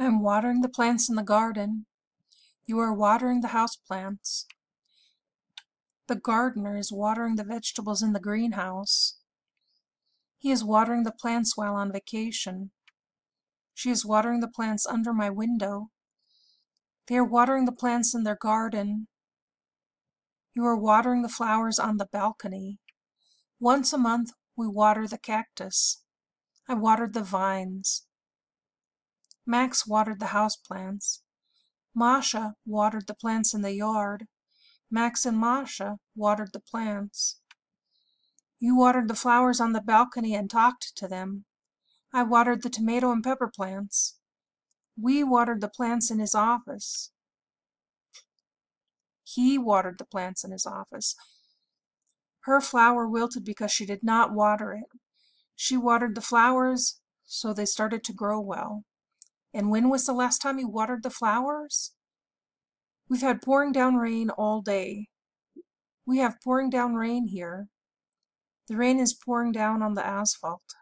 I am watering the plants in the garden. You are watering the houseplants. The gardener is watering the vegetables in the greenhouse. He is watering the plants while on vacation. She is watering the plants under my window. They are watering the plants in their garden. You are watering the flowers on the balcony. Once a month, we water the cactus. I watered the vines. Max watered the houseplants. Masha watered the plants in the yard. Max and Masha watered the plants. You watered the flowers on the balcony and talked to them. I watered the tomato and pepper plants. We watered the plants in his office. He watered the plants in his office. Her flower wilted because she did not water it. She watered the flowers, so they started to grow well. And when was the last time you watered the flowers? We've had pouring down rain all day. We have pouring down rain here. The rain is pouring down on the asphalt.